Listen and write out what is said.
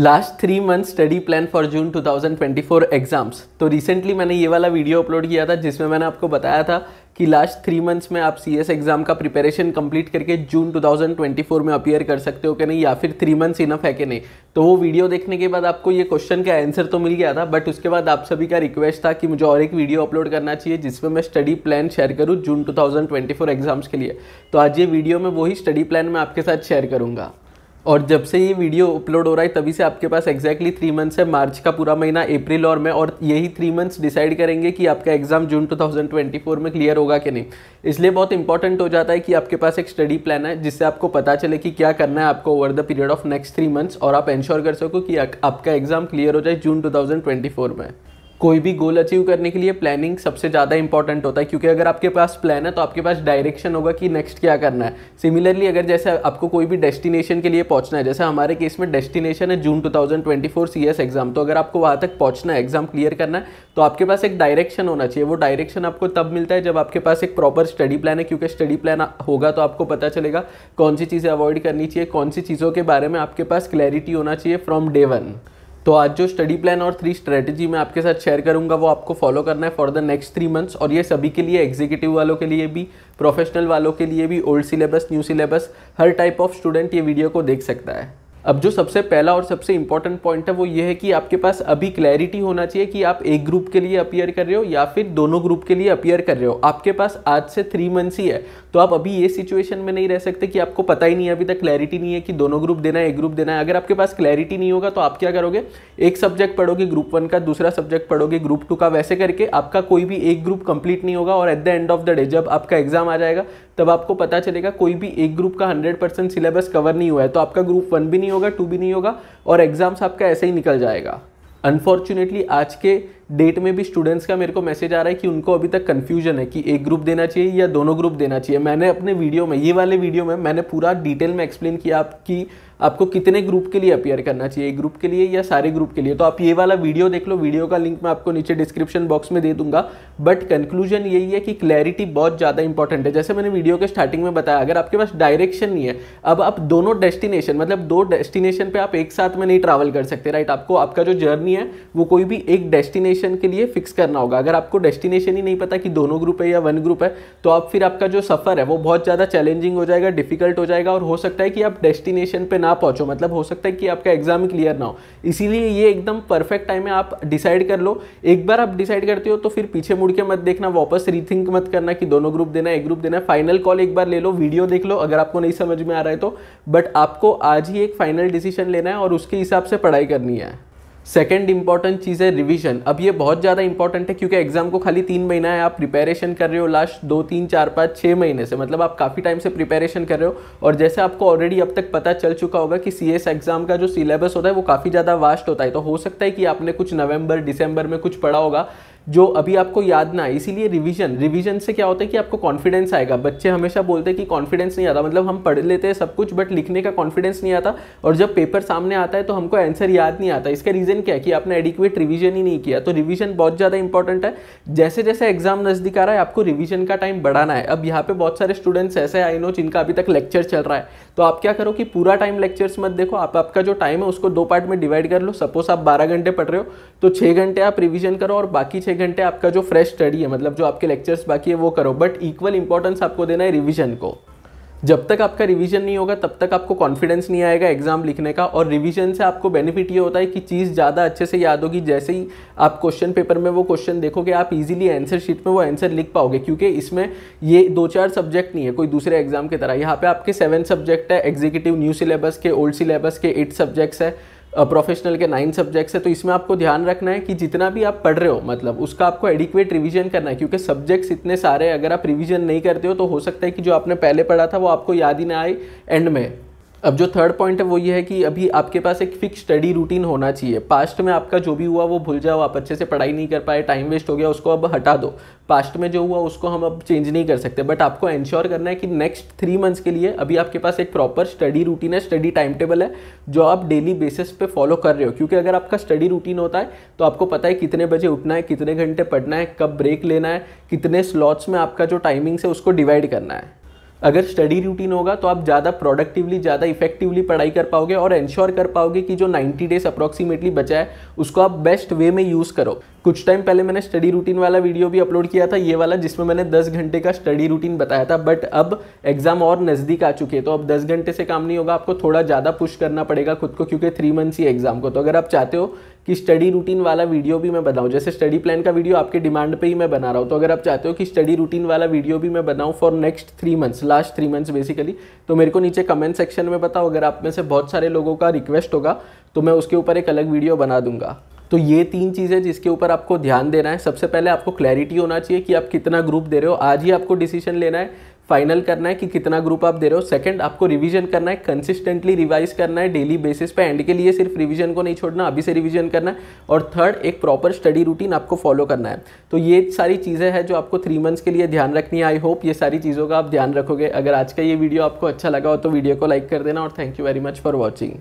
Last 3 month study plan for June 2024 exams. तो recently मैंने ये वाला वीडियो अपलोड किया था जिसमें मैंने आपको बताया था कि लास्ट 3 मंथ्स में आप CS एग्ज़ाम का प्रिपरेशन कंप्लीट करके जून 2024 में अपीयर कर सकते हो कि नहीं, या फिर 3 मंथ्स इनफ है कि नहीं। तो वो वीडियो देखने के बाद आपको ये क्वेश्चन का आंसर तो मिल गया था, बट उसके बाद आप सभी का रिक्वेस्ट था कि मुझे और एक वीडियो अपलोड करना चाहिए जिसमें मैं स्टडी प्लान शेयर करूँ जून 2024 एग्ज़ाम्स के लिए। तो आज ये वीडियो में वही स्टडी प्लान मैं आपके साथ शेयर करूँगा। और जब से ये वीडियो अपलोड हो रहा है तभी से आपके पास एग्जैक्टली 3 मंथ्स है, मार्च का पूरा महीना, अप्रैल और मई, और यही 3 मंथ्स डिसाइड करेंगे कि आपका एग्जाम जून 2024 में क्लियर होगा कि नहीं। इसलिए बहुत इंपॉर्टेंट हो जाता है कि आपके पास एक स्टडी प्लान है जिससे आपको पता चले कि क्या करना है आपको over the period of next 3 months, और आप इंश्योर कर सको कि आपका एग्जाम क्लियर हो जाए जून 2024 में। कोई भी गोल अचीव करने के लिए प्लानिंग सबसे ज़्यादा इंपॉर्टेंट होता है, क्योंकि अगर आपके पास प्लान है तो आपके पास डायरेक्शन होगा कि नेक्स्ट क्या करना है। सिमिलरली अगर जैसे आपको कोई भी डेस्टिनेशन के लिए पहुंचना है, जैसे हमारे केस में डेस्टिनेशन है जून 2024 CS एग्जाम, तो अगर आपको वहाँ तक पहुँचना है, एग्जाम क्लियर करना है, तो आपके पास एक डायरेक्शन होना चाहिए। वो डायरेक्शन आपको तब मिलता है जब आपके पास एक प्रॉपर स्टडी प्लान है, क्योंकि स्टडी प्लान होगा तो आपको पता चलेगा कौन सी चीज़ें अवॉइड करनी चाहिए, कौन सी चीज़ों के बारे में आपके पास क्लैरिटी होना चाहिए फ्रॉम डे वन। तो आज जो स्टडी प्लान और 3 स्ट्रेटेजी मैं आपके साथ शेयर करूंगा वो आपको फॉलो करना है फॉर द नेक्स्ट 3 मंथ्स, और ये सभी के लिए, एग्जीक्यूटिव वालों के लिए भी, प्रोफेशनल वालों के लिए भी, ओल्ड सिलेबस, न्यू सिलेबस, हर टाइप ऑफ स्टूडेंट ये वीडियो को देख सकता है। अब जो सबसे पहला और सबसे इंपॉर्टेंट पॉइंट है वो ये है कि आपके पास अभी क्लैरिटी होना चाहिए कि आप एक ग्रुप के लिए अपीयर कर रहे हो या फिर दोनों ग्रुप के लिए अपीयर कर रहे हो। आपके पास आज से 3 मंथ्स ही है, तो आप अभी ये सिचुएशन में नहीं रह सकते कि आपको पता ही नहीं है, अभी तक क्लैरिटी नहीं है कि दोनों ग्रुप देना है, एक ग्रुप देना है। अगर आपके पास क्लैरिटी नहीं होगा तो आप क्या करोगे, एक सब्जेक्ट पढ़ोगे ग्रुप 1 का, दूसरा सब्जेक्ट पढ़ोगे ग्रुप 2 का, वैसे करके आपका कोई भी एक ग्रुप कंप्लीट नहीं होगा। और at the end of the day जब आपका एग्जाम आ जाएगा तब आपको पता चलेगा कोई भी एक ग्रुप का 100% सिलेबस कवर नहीं हुआ है। तो आपका ग्रुप 1 भी नहीं होगा, 2 भी नहीं होगा, और एग्जाम्स आपका ऐसे ही निकल जाएगा। अनफॉर्चुनेटली आज के डेट में भी स्टूडेंट्स का मेरे को मैसेज आ रहा है कि उनको अभी तक कंफ्यूजन है कि एक ग्रुप देना चाहिए या दोनों ग्रुप देना चाहिए। मैंने अपने वीडियो में, ये वाले वीडियो में, मैंने पूरा डिटेल में एक्सप्लेन किया कि आपको कितने ग्रुप के लिए अपीयर करना चाहिए, एक ग्रुप के लिए या सारे ग्रुप के लिए। तो आप ये वाला वीडियो देख लो, वीडियो का लिंक मैं आपको नीचे डिस्क्रिप्शन बॉक्स में दे दूंगा। बट कंक्लूजन यही है कि क्लैरिटी बहुत ज़्यादा इंपॉर्टेंट है। जैसे मैंने वीडियो के स्टार्टिंग में बताया, अगर आपके पास डायरेक्शन नहीं है, अब आप दोनों डेस्टिनेशन, मतलब 2 डेस्टिनेशन पर आप एक साथ में नहीं ट्रैवल कर सकते, राइट। आपको आपका जो जर्नी है वो कोई भी एक डेस्टिनेशन के लिए फिक्स करना होगा। अगर आपको डेस्टिनेशन ही नहीं पता कि दोनों ग्रुप है या 1 ग्रुप है, तो आप फिर आपका जो सफर है वो बहुत ज्यादा चैलेंजिंग हो जाएगा, डिफिकल्ट हो जाएगा, और हो सकता है कि आप डेस्टिनेशन पे ना पहुंचो, मतलब हो सकता है कि आपका एग्जाम क्लियर ना हो। इसीलिए ये एकदम परफेक्ट टाइम है, आप डिसाइड कर लो। एक बार आप डिसाइड करते हो तो फिर पीछे मुड़ के मत देखना, वापस रीथिंक मत करना कि दोनों ग्रुप देना है, एक ग्रुप देना है। फाइनल कॉल एक बार ले लो, वीडियो देख लो अगर आपको नहीं समझ में आ रहा है तो, बट आपको आज ही एक फाइनल डिसीजन लेना है और उसके हिसाब से पढ़ाई करनी है। सेकेंड इंपॉर्टेंट चीज़ है रिवीजन। अब ये बहुत ज़्यादा इंपॉर्टेंट है क्योंकि एग्जाम को खाली 3 महीना है, आप प्रिपरेशन कर रहे हो लास्ट 2, 3, 4, 5, 6 महीने से, मतलब आप काफ़ी टाइम से प्रिपरेशन कर रहे हो। और जैसे आपको ऑलरेडी अब तक पता चल चुका होगा कि CS एग्जाम का जो सिलेबस होता है वो काफ़ी ज़्यादा वास्ट होता है, तो हो सकता है कि आपने कुछ नवंबर डिसम्बर में कुछ पढ़ा होगा जो अभी आपको याद ना है। इसीलिए रिवीजन से क्या होता है कि आपको कॉन्फिडेंस आएगा। बच्चे हमेशा बोलते हैं कि कॉन्फिडेंस नहीं आता, मतलब हम पढ़ लेते हैं सब कुछ बट लिखने का कॉन्फिडेंस नहीं आता, और जब पेपर सामने आता है तो हमको आंसर याद नहीं आता। इसका रीज़न क्या है कि आपने एडिक्वेट रिवीजन ही नहीं किया। तो रिवीजन बहुत ज़्यादा इंपॉर्टेंट है। जैसे जैसे एग्जाम नज़दीक आ रहा है आपको रिवीजन का टाइम बढ़ाना है। अब यहाँ पर बहुत सारे स्टूडेंट्स ऐसे आई नो जिनका अभी तक लेक्चर चल रहा है, तो आप क्या करो कि पूरा टाइम लेक्चर्स मत देखो, आप आपका जो टाइम है उसको 2 पार्ट में डिवाइड कर लो। सपोज आप 12 घंटे पढ़ रहे हो तो 6 घंटे आप रिवीजन करो और बाकी 6 घंटे आपका जो फ्रेश स्टडी है, मतलब जो आपके लेक्चर्स बाकी है वो करो। बट इक्वल इंपॉर्टेंस आपको देना है रिवीजन को। जब तक आपका रिवीजन नहीं होगा तब तक आपको कॉन्फिडेंस नहीं आएगा एग्जाम लिखने का। और रिवीजन से आपको बेनिफिट ये होता है कि चीज़ ज़्यादा अच्छे से याद होगी। जैसे ही आप क्वेश्चन पेपर में वो क्वेश्चन देखोगे आप इजीली आंसर शीट में वो आंसर लिख पाओगे, क्योंकि इसमें ये 2-4 सब्जेक्ट नहीं है कोई दूसरे एग्जाम की तरह। यहाँ पे आपके 7 सब्जेक्ट है, एग्जीक्यूटिव न्यू सिलेबस के, ओल्ड सिलेबस के 8 सब्जेक्ट्स है, प्रोफेशनल के 9 सब्जेक्ट्स है। तो इसमें आपको ध्यान रखना है कि जितना भी आप पढ़ रहे हो मतलब उसका आपको एडिक्वेट रिवीजन करना है, क्योंकि सब्जेक्ट्स इतने सारे, अगर आप रिवीजन नहीं करते हो तो हो सकता है कि जो आपने पहले पढ़ा था वो आपको याद ही ना आए एंड में। अब जो थर्ड पॉइंट है वो ये है कि अभी आपके पास एक फिक्स स्टडी रूटीन होना चाहिए। पास्ट में आपका जो भी हुआ वो भूल जाओ, आप अच्छे से पढ़ाई नहीं कर पाए, टाइम वेस्ट हो गया, उसको अब हटा दो। पास्ट में जो हुआ उसको हम अब चेंज नहीं कर सकते, बट आपको इंश्योर करना है कि नेक्स्ट 3 मंथ्स के लिए अभी आपके पास एक प्रॉपर स्टडी रूटीन है, स्टडी टाइम टेबल है जो आप डेली बेसिस पे फॉलो कर रहे हो। क्योंकि अगर आपका स्टडी रूटीन होता है तो आपको पता है कितने बजे उठना है, कितने घंटे पढ़ना है, कब ब्रेक लेना है, कितने स्लॉट्स में आपका जो टाइमिंग्स है उसको डिवाइड करना है। अगर स्टडी रूटीन होगा तो आप ज़्यादा प्रोडक्टिवली, ज़्यादा इफेक्टिवली पढ़ाई कर पाओगे और एंश्योर कर पाओगे कि जो 90 डेज अप्रॉक्सीमेटली बचा है उसको आप बेस्ट वे में यूज़ करो। कुछ टाइम पहले मैंने स्टडी रूटीन वाला वीडियो भी अपलोड किया था, ये वाला, जिसमें मैंने 10 घंटे का स्टडी रूटीन बताया था। बट अब एग्जाम और नज़दीक आ चुके हैं तो अब 10 घंटे से काम नहीं होगा, आपको थोड़ा ज़्यादा पुश करना पड़ेगा खुद को, क्योंकि 3 मंथ्स ही एग्जाम को। तो अगर आप चाहते हो कि स्टडी रूटीन वाला वीडियो भी मैं बनाऊँ, जैसे स्टडी प्लान का वीडियो आपके डिमांड पर ही मैं बना रहा हूँ, तो अगर आप चाहते हो कि स्टडी रूटीन वाला वीडियो भी मैं बनाऊँ for next 3 months, last 3 months basically, तो मेरे को नीचे कमेंट सेक्शन में बताओ। अगर आप में से बहुत सारे लोगों का रिक्वेस्ट होगा तो मैं उसके ऊपर एक अलग वीडियो बना दूंगा। तो ये 3 चीज़ें जिसके ऊपर आपको ध्यान देना है। सबसे पहले आपको क्लैरिटी होना चाहिए कि आप कितना ग्रुप दे रहे हो। आज ही आपको डिसीजन लेना है, फाइनल करना है कि कितना ग्रुप आप दे रहे हो। सेकंड, आपको रिवीजन करना है, कंसिस्टेंटली रिवाइज करना है डेली बेसिस पे। एंड के लिए सिर्फ रिवीजन को नहीं छोड़ना, अभी से रिवीजन करना है। और थर्ड, एक प्रॉपर स्टडी रूटीन आपको फॉलो करना है। तो ये सारी चीज़ें हैं जो आपको 3 मंथ्स के लिए ध्यान रखनी है। आई होप ये सारी चीज़ों का आप ध्यान रखोगे। अगर आज का ये वीडियो आपको अच्छा लगा हो तो वीडियो को लाइक कर देना और thank you very much for watching.